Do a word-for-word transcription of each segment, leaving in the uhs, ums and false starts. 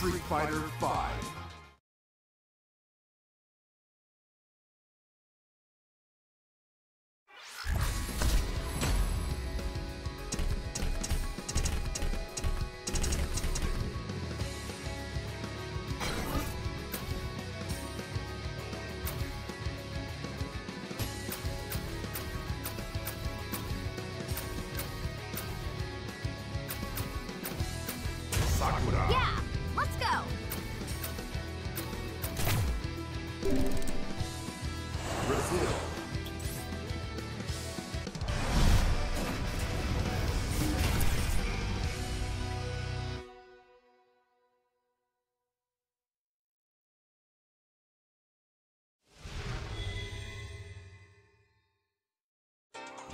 Street Fighter five. Sakura. Yeah, let's go. Brazil.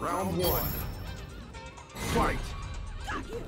Round one. Fight. Got you.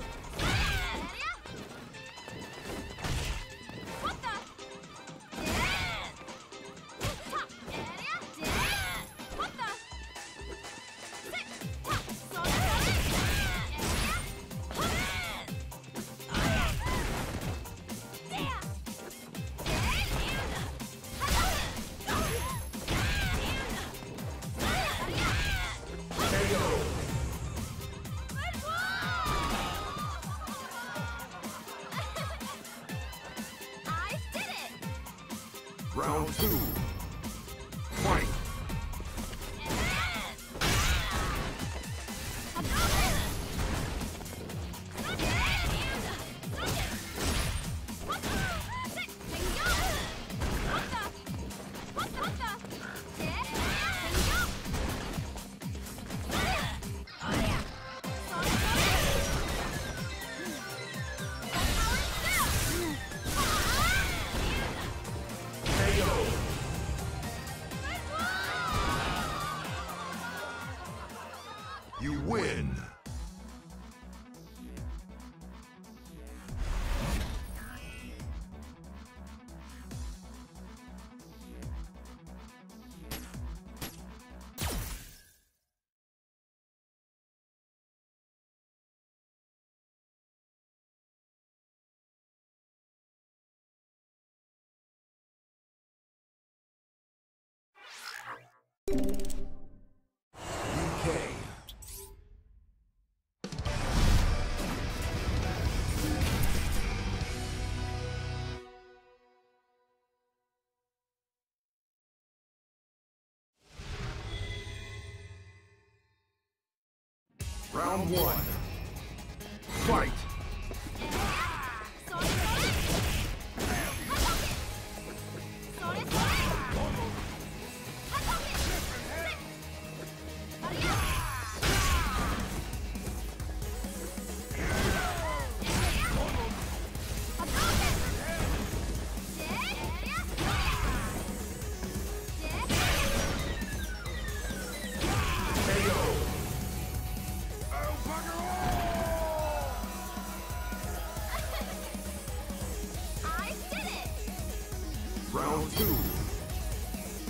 Round two.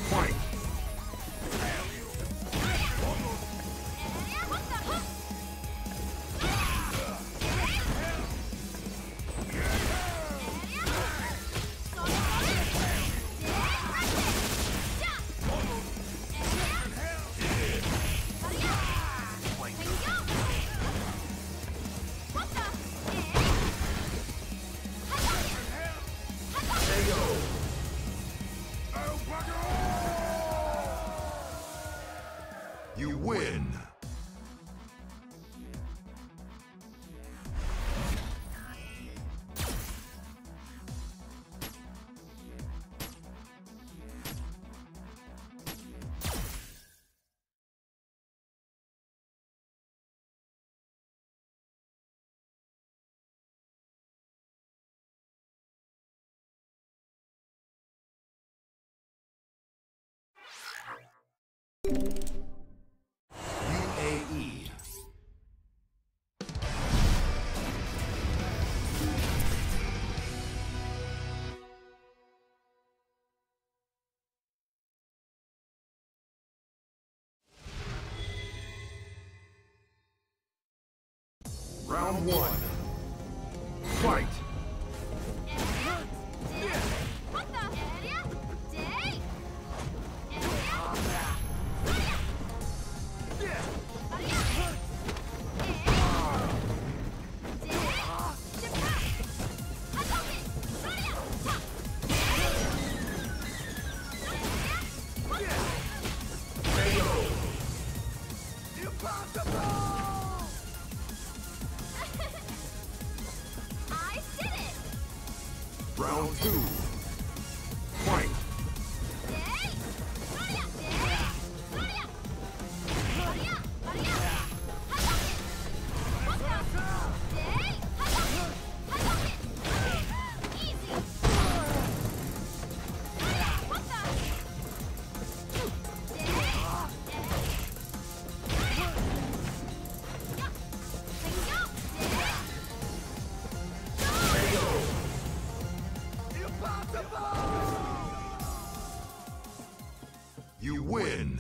Fight. You win! Round one. Fight! Round two. Fight. You win! Round one. Fight! Round two. Fight. You win!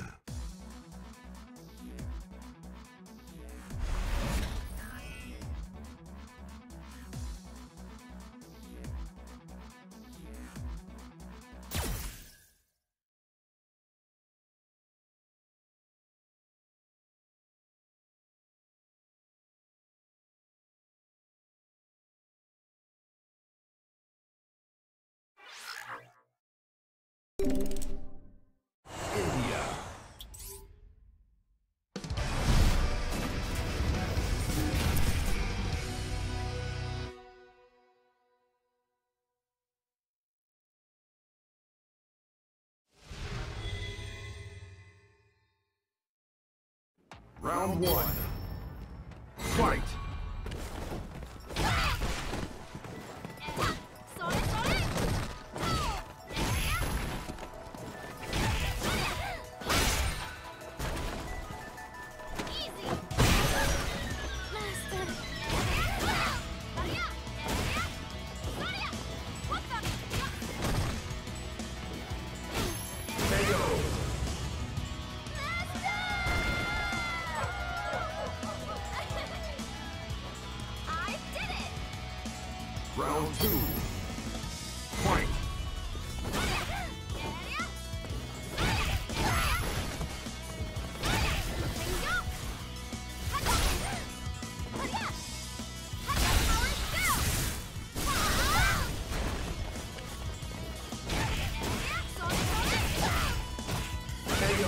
Round one. Fight! Round two. Fight. K O.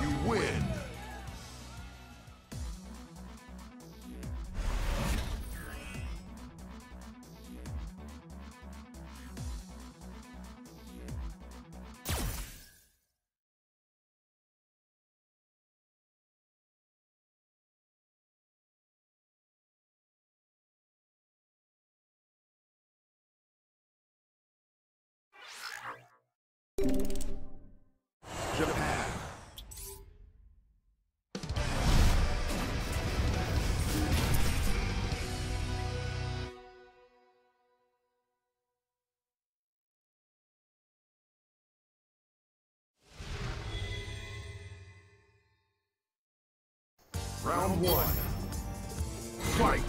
You win. Japan. Round one. Fight.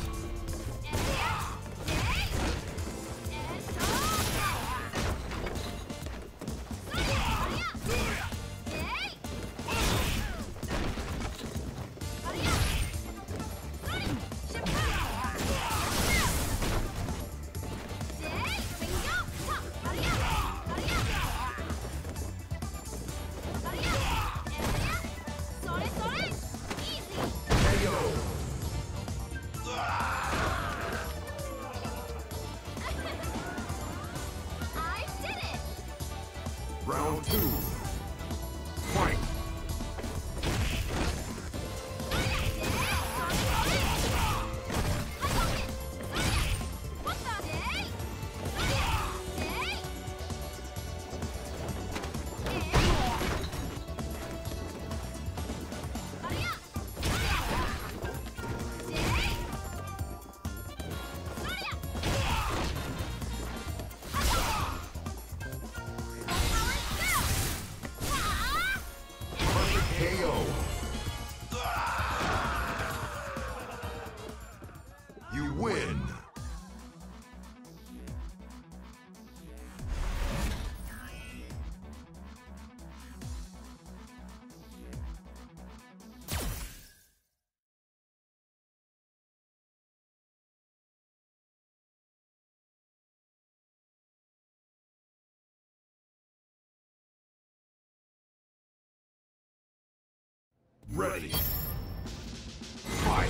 Round two. Fight. Win! Ready! Fight!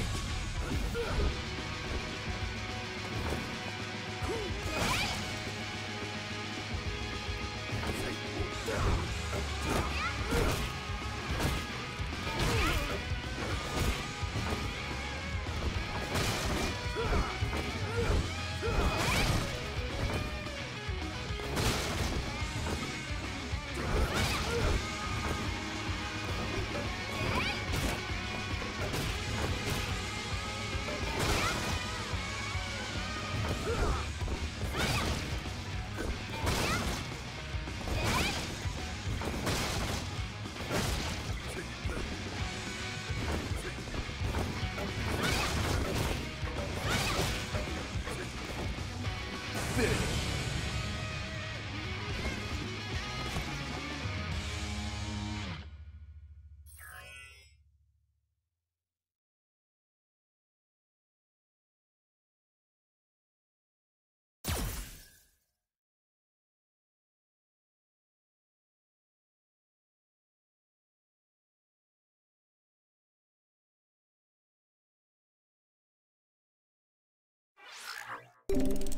Round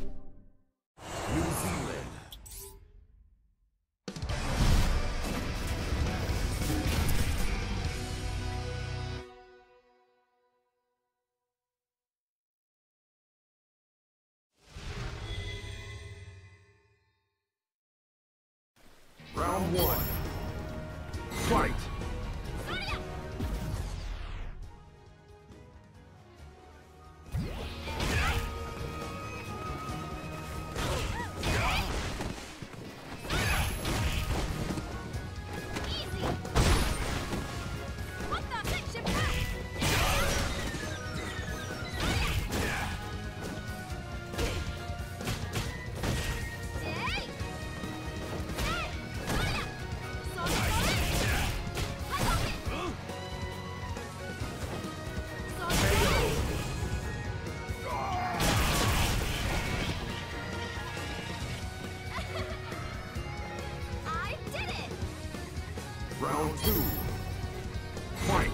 one. Fight! Round two. Fight!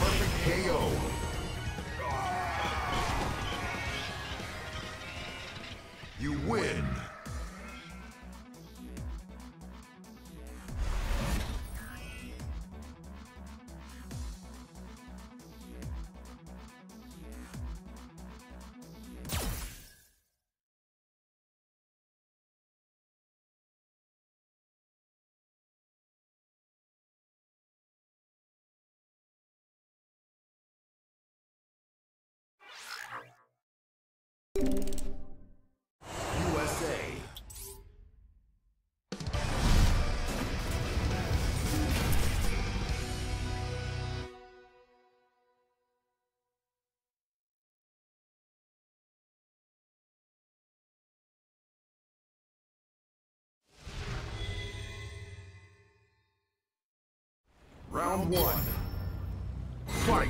Perfect K O. You win! Round one. Fight!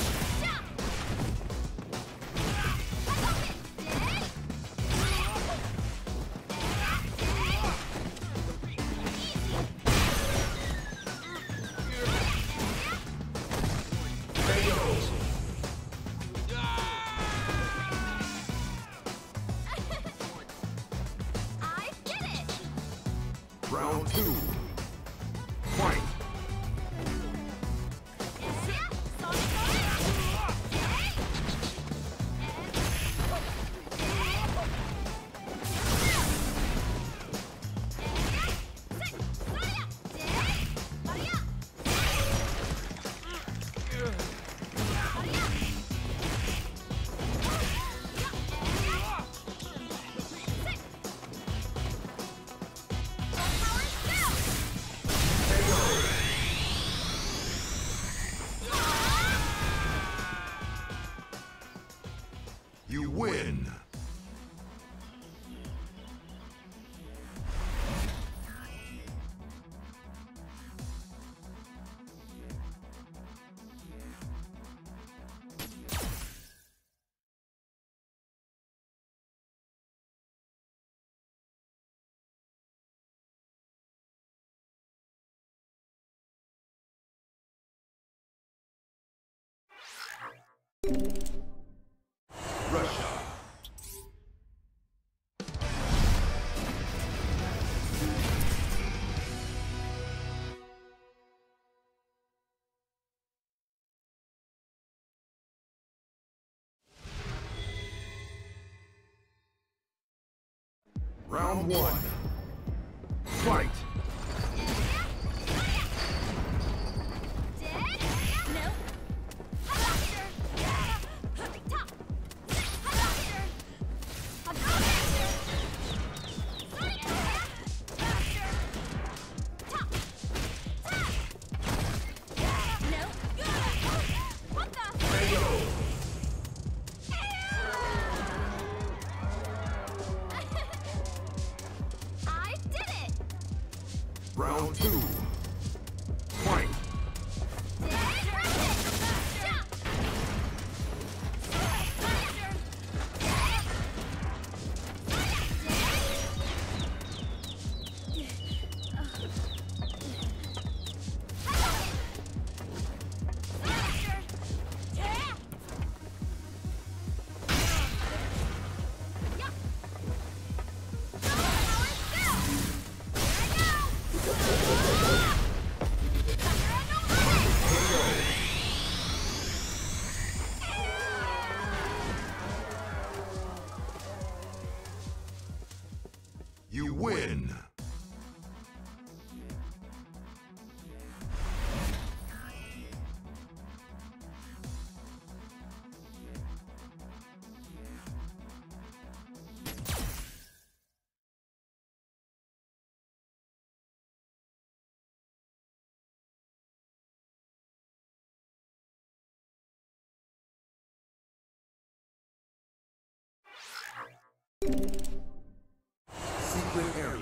Round two. Fight! You win! Round one. Fight! Secret area.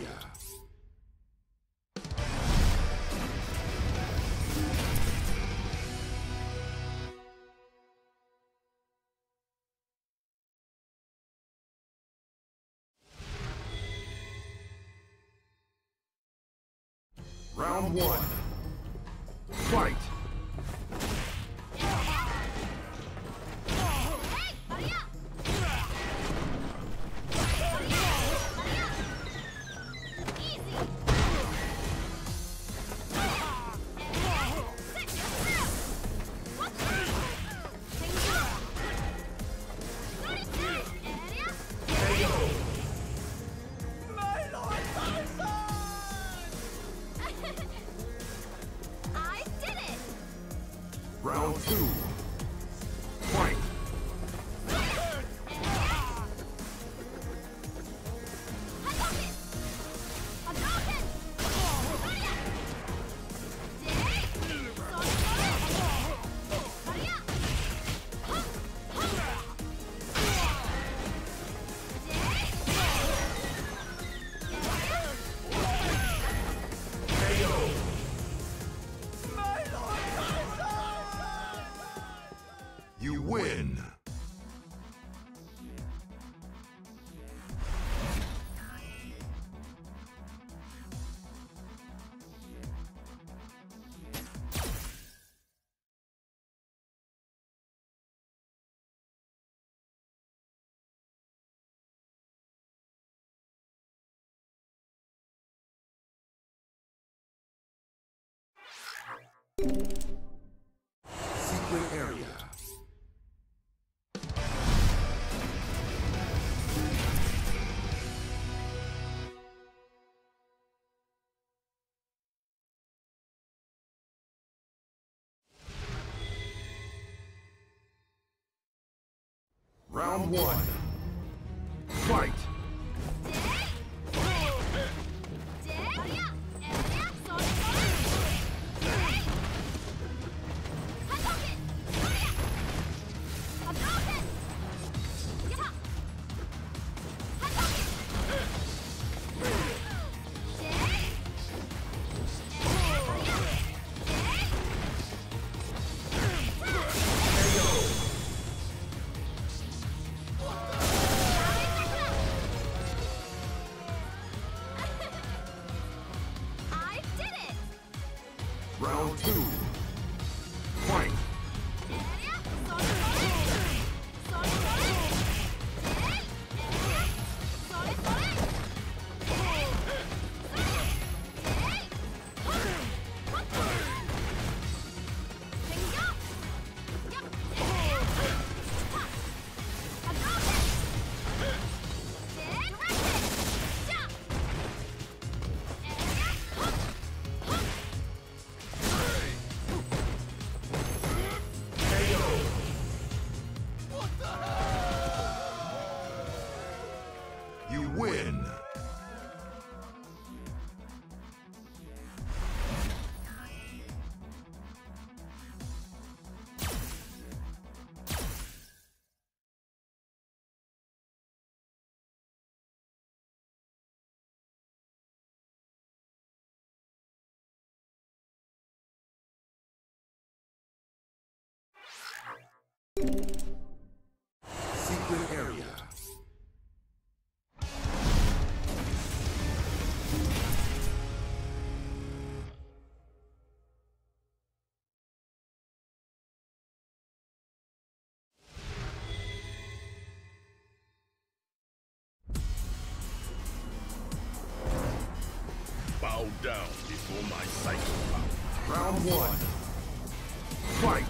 Round one. Fight! Round two. Fight! You win! Secret area. Round one. Fight! Round two. Fight! Win! Secret area. Down before my sight. Round one. Fight!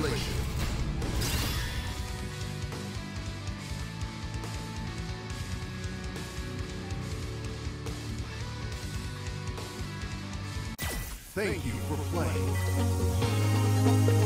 Manipulation. Thank you for playing.